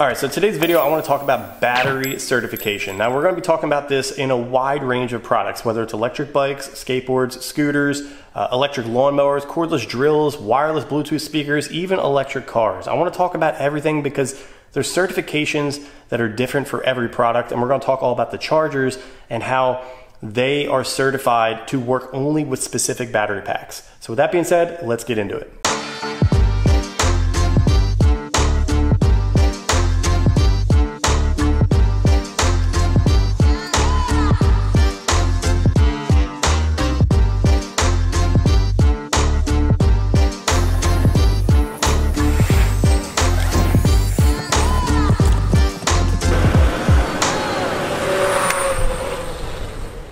All right, so today's video, I want to talk about battery certification. Now, we're going to be talking about this in a wide range of products, whether it's electric bikes, skateboards, scooters, electric lawnmowers, cordless drills, wireless Bluetooth speakers, even electric cars. I want to talk about everything because there's certifications that are different for every product, and we're going to talk all about the chargers and how they are certified to work only with specific battery packs. So with that being said, let's get into it.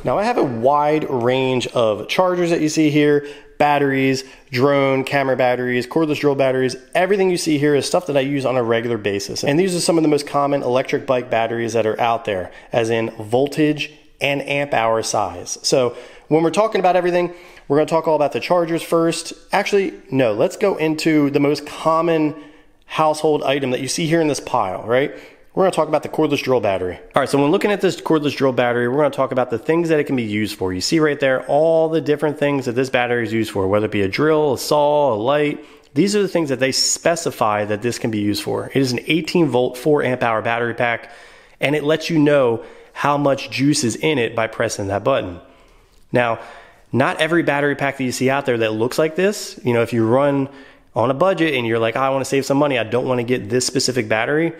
Now I have a wide range of chargers that you see here, batteries, drone, camera batteries, cordless drill batteries. Everything you see here is stuff that I use on a regular basis. And these are some of the most common electric bike batteries that are out there, as in voltage and amp hour size. So when we're talking about everything, we're gonna talk all about the chargers first. Actually, no, let's go into the most common household item that you see here in this pile, right? We're gonna talk about the cordless drill battery. All right, so when looking at this cordless drill battery, we're gonna talk about the things that it can be used for. You see right there, all the different things that this battery is used for, whether it be a drill, a saw, a light. These are the things that they specify that this can be used for. It is an 18-volt, 4-amp-hour battery pack, and it lets you know how much juice is in it by pressing that button. Now, not every battery pack that you see out there that looks like this, you know, if you run on a budget and you're like, oh, I wanna save some money, I don't wanna get this specific battery,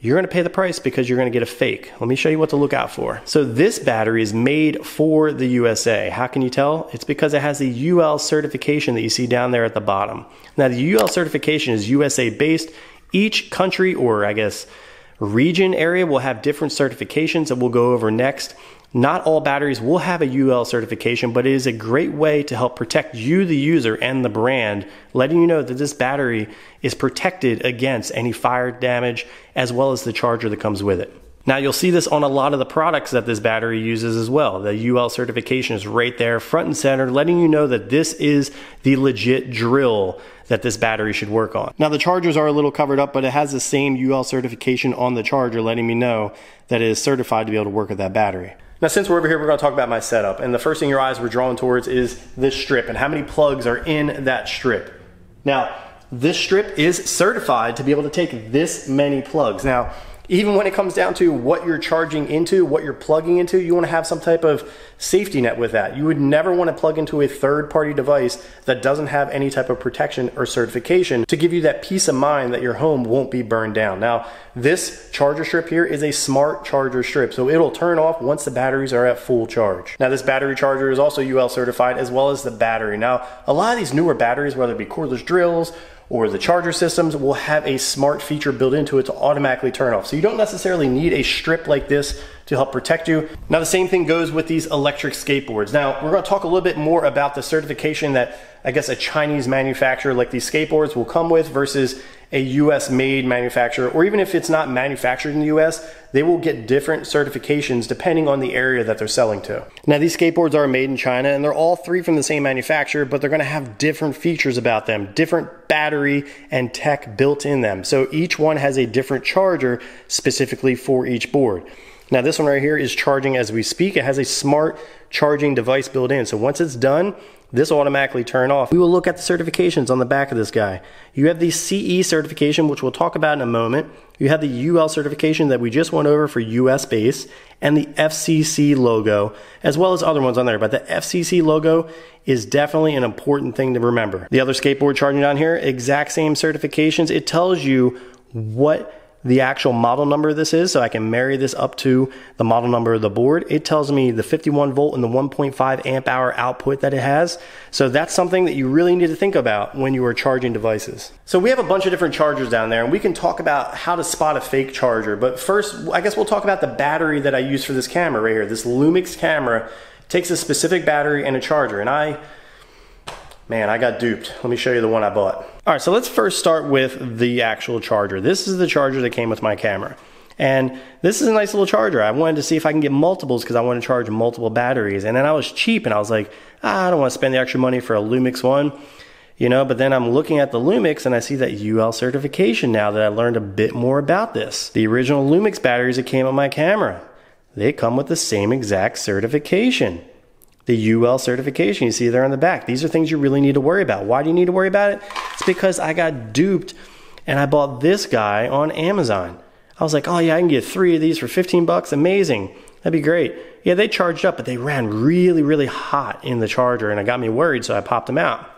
you're gonna pay the price because you're gonna get a fake. Let me show you what to look out for. So this battery is made for the USA. How can you tell? It's because it has the UL certification that you see down there at the bottom. Now the UL certification is USA based. Each country, or I guess region area, will have different certifications that we'll go over next. Not all batteries will have a UL certification, but it is a great way to help protect you, the user, and the brand, letting you know that this battery is protected against any fire damage, as well as the charger that comes with it. Now you'll see this on a lot of the products that this battery uses as well. The UL certification is right there, front and center, letting you know that this is the legit drill that this battery should work on. Now the chargers are a little covered up, but it has the same UL certification on the charger, letting me know that it is certified to be able to work with that battery. Now, since we're over here, we're gonna talk about my setup. And the first thing your eyes were drawn towards is this strip and how many plugs are in that strip. Now, this strip is certified to be able to take this many plugs. Now, even when it comes down to what you're charging into, what you're plugging into, you wanna have some type of safety net with that. You would never wanna plug into a third-party device that doesn't have any type of protection or certification to give you that peace of mind that your home won't be burned down. Now, this charger strip here is a smart charger strip, so it'll turn off once the batteries are at full charge. Now, this battery charger is also UL certified, as well as the battery. Now, a lot of these newer batteries, whether it be cordless drills or the charger systems, will have a smart feature built into it to automatically turn off. So you don't necessarily need a strip like this to help protect you. Now, the same thing goes with these electric skateboards. Now, we're gonna talk a little bit more about the certification that I guess a Chinese manufacturer like these skateboards will come with versus a US made manufacturer, or even if it's not manufactured in the US, they will get different certifications depending on the area that they're selling to. Now, these skateboards are made in China, and they're all three from the same manufacturer, but they're gonna have different features about them, different battery and tech built in them. So each one has a different charger specifically for each board. Now this one right here is charging as we speak. It has a smart charging device built in. So once it's done, this will automatically turn off. We will look at the certifications on the back of this guy. You have the CE certification, which we'll talk about in a moment. You have the UL certification that we just went over for US base, and the FCC logo, as well as other ones on there. But the FCC logo is definitely an important thing to remember. The other skateboard charging down here, exact same certifications. It tells you what the actual model number of this is, so I can marry this up to the model number of the board. It tells me the 51 volt and the 1.5 amp hour output that it has. So that's something that you really need to think about when you are charging devices. So we have a bunch of different chargers down there, and we can talk about how to spot a fake charger. But first, I guess we'll talk about the battery that I use for this camera right here. This Lumix camera takes a specific battery and a charger, and I got duped. Let me show you the one I bought. All right, so let's first start with the actual charger. This is the charger that came with my camera. And this is a nice little charger. I wanted to see if I can get multiples because I want to charge multiple batteries. And then I was cheap and I was like, I don't want to spend the extra money for a Lumix one. you know, but then I'm looking at the Lumix and I see that UL certification now that I learned a bit more about this. The original Lumix batteries that came on my camera, they come with the same exact certification. The UL certification you see there on the back. These are things you really need to worry about. Why do you need to worry about it? It's because I got duped and I bought this guy on Amazon. I was like, oh yeah, I can get 3 of these for 15 bucks. Amazing. That'd be great. Yeah, they charged up, but they ran really, really hot in the charger and it got me worried, so I popped them out.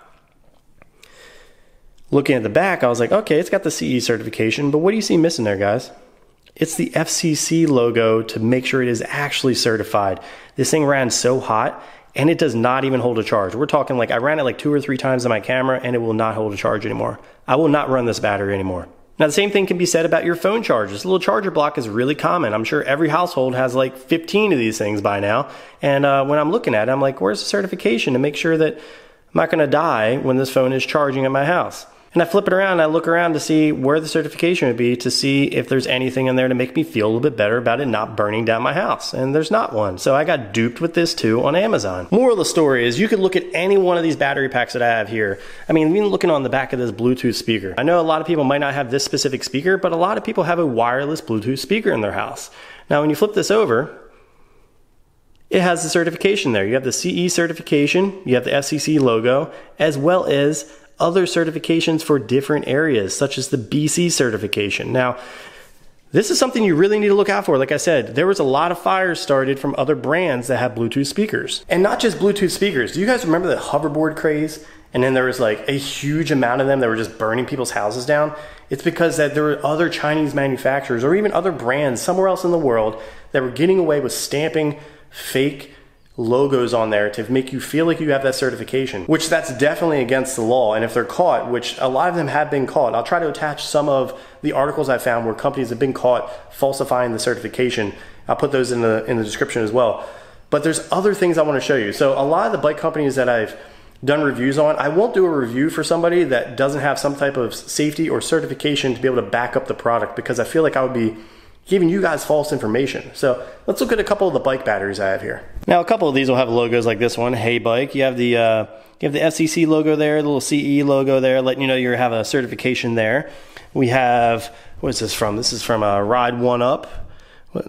Looking at the back, I was like, okay, it's got the CE certification, but what do you see missing there, guys? It's the FCC logo to make sure it is actually certified. This thing ran so hot and it does not even hold a charge. We're talking like I ran it like 2 or 3 times on my camera and it will not hold a charge anymore. I will not run this battery anymore. Now the same thing can be said about your phone charger. This little charger block is really common. I'm sure every household has like 15 of these things by now. And when I'm looking at it, I'm like, where's the certification to make sure that I'm not gonna die when this phone is charging at my house? And I flip it around and I look around to see where the certification would be to see if there's anything in there to make me feel a little bit better about it not burning down my house. And there's not one. So I got duped with this too on Amazon. Moral of the story is you could look at any one of these battery packs that I have here. I mean, even looking on the back of this Bluetooth speaker. I know a lot of people might not have this specific speaker, but a lot of people have a wireless Bluetooth speaker in their house. Now, when you flip this over, it has the certification there. You have the CE certification, you have the FCC logo, as well as other certifications for different areas, such as the BC certification. Now, this is something you really need to look out for. Like I said, there was a lot of fires started from other brands that have Bluetooth speakers. And not just Bluetooth speakers. Do you guys remember the hoverboard craze? And then there was like a huge amount of them that were just burning people's houses down. It's because that there were other Chinese manufacturers or even other brands somewhere else in the world that were getting away with stamping fake logos on there to make you feel like you have that certification, which that's definitely against the law. And if they're caught, which a lot of them have been caught, I'll try to attach some of the articles I found where companies have been caught falsifying the certification. I'll put those in the description as well. But there's other things I want to show you. So a lot of the bike companies that I've done reviews on, I won't do a review for somebody that doesn't have some type of safety or certification to be able to back up the product, because I feel like I would be giving you guys false information. So let's look at a couple of the bike batteries I have here. Now a couple of these will have logos like this one, Hey Bike. You have the FCC logo there, the little CE logo there, letting you know you have a certification there. We have, what is this from? This is from Ride One Up.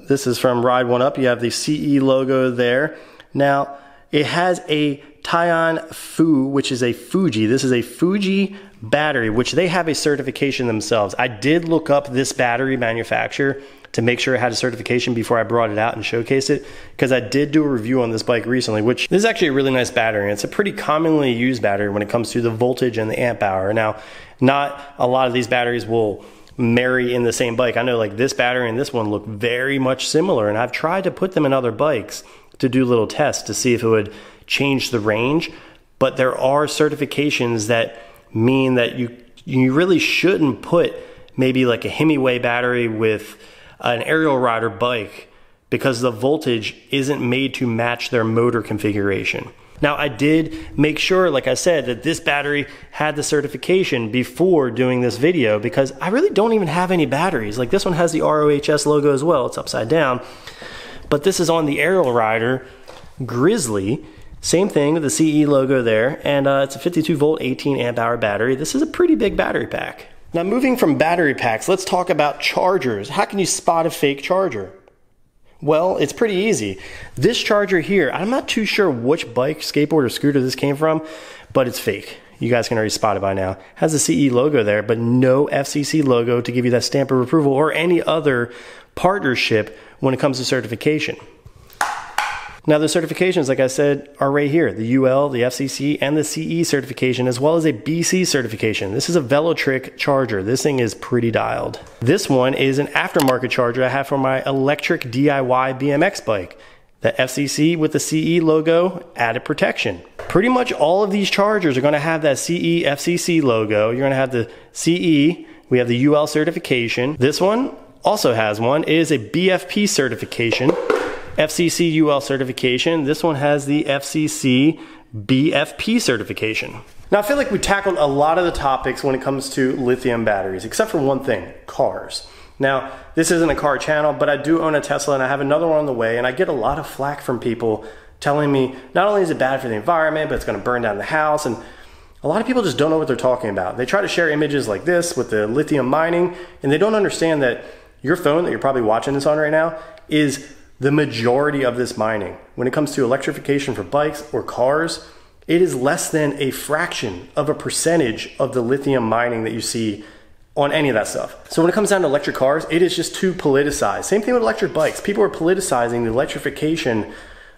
This is from Ride One Up. You have the CE logo there. Now it has a Tion Fu, which is a Fuji. This is a Fuji battery, which they have a certification themselves. I did look up this battery manufacturer to make sure I had a certification before I brought it out and showcased it, because I did do a review on this bike recently, which this is actually a really nice battery. And it's a pretty commonly used battery when it comes to the voltage and the amp hour. Now, not a lot of these batteries will marry in the same bike. I know like this battery and this one look very much similar, and I've tried to put them in other bikes to do little tests to see if it would change the range. But there are certifications that mean that you really shouldn't put maybe like a Himiway battery with an Aerial Rider bike, because the voltage isn't made to match their motor configuration. Now I did make sure, like I said, that this battery had the certification before doing this video, because I really don't even have any batteries. Like this one has the ROHS logo as well, it's upside down. But this is on the Aerial Rider Grizzly. Same thing with the CE logo there, and it's a 52 volt, 18 amp hour battery. This is a pretty big battery pack. Now moving from battery packs, let's talk about chargers. How can you spot a fake charger? Well, it's pretty easy. This charger here, I'm not too sure which bike, skateboard, or scooter this came from, but it's fake. You guys can already spot it by now. It has the CE logo there, but no FCC logo to give you that stamp of approval or any other partnership when it comes to certification. Now the certifications, like I said, are right here. The UL, the FCC, and the CE certification, as well as a BC certification. This is a Velotric charger. This thing is pretty dialed. This one is an aftermarket charger I have for my electric DIY BMX bike. The FCC with the CE logo, added protection. Pretty much all of these chargers are gonna have that CE, FCC logo. You're gonna have the CE, we have the UL certification. This one also has one. It is a BFP certification. FCC UL certification. This one has the FCC BFP certification. Now I feel like we tackled a lot of the topics when it comes to lithium batteries, except for one thing, cars. Now this isn't a car channel, but I do own a Tesla and I have another one on the way, and I get a lot of flack from people telling me not only is it bad for the environment, but it's gonna burn down the house. And A lot of people just don't know what they're talking about. They try to share images like this with the lithium mining, and they don't understand that your phone that you're probably watching this on right now is the majority of this mining. When it comes to electrification for bikes or cars, it is less than a fraction of a percentage of the lithium mining that you see on any of that stuff. So when it comes down to electric cars, it is just too politicized. Same thing with electric bikes. People are politicizing the electrification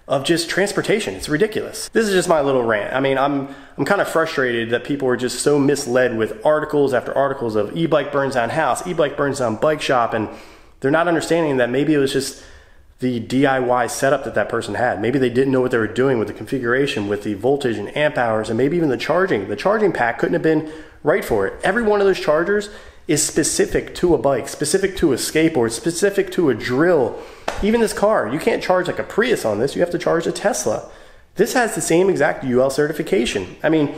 of just transportation. It's ridiculous. This is just my little rant. I mean, I'm kind of frustrated that people are just so misled with articles after articles of e-bike burns down house, e-bike burns down bike shop, and they're not understanding that maybe it was just the DIY setup that that person had. Maybe they didn't know what they were doing with the configuration, with the voltage and amp hours, and maybe even the charging. The charging pack couldn't have been right for it. Every one of those chargers is specific to a bike, specific to a skateboard, specific to a drill. Even this car, you can't charge like a Prius on this, you have to charge a Tesla. This has the same exact UL certification. I mean,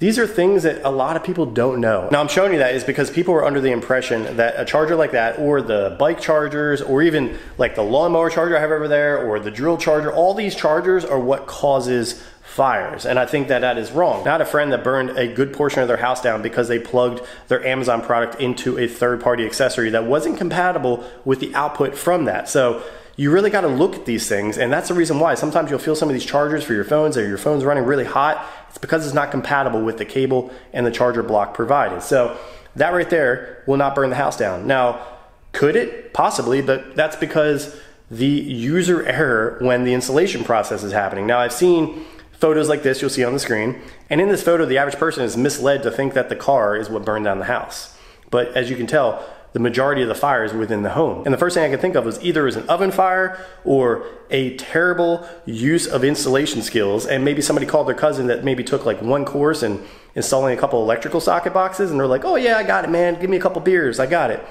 these are things that a lot of people don't know. Now I'm showing you that is because people were under the impression that a charger like that, or the bike chargers, or even like the lawnmower charger I have over there, or the drill charger, all these chargers are what causes fires. And I think that that is wrong. I had a friend that burned a good portion of their house down because they plugged their Amazon product into a third-party accessory that wasn't compatible with the output from that. So you really got to look at these things, and that's the reason why sometimes you'll feel some of these chargers for your phones, or your phone's running really hot. It's because it's not compatible with the cable and the charger block provided. So that right there will not burn the house down. Now, could it? Possibly, but that's because the user error when the installation process is happening. Now, I've seen photos like this you'll see on the screen, and in this photo, the average person is misled to think that the car is what burned down the house. But as you can tell, the majority of the fire is within the home. And the first thing I can think of was either it was an oven fire or a terrible use of installation skills. And maybe somebody called their cousin that maybe took like one course and installing a couple electrical socket boxes, and they're like, oh yeah, I got it, man. Give me a couple beers, I got it.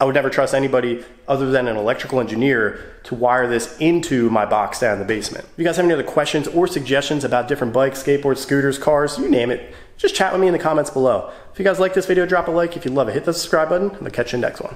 I would never trust anybody other than an electrical engineer to wire this into my box down in the basement. If you guys have any other questions or suggestions about different bikes, skateboards, scooters, cars, you name it, just chat with me in the comments below. If you guys like this video, drop a like. If you love it, hit the subscribe button, and I'll catch you in the next one.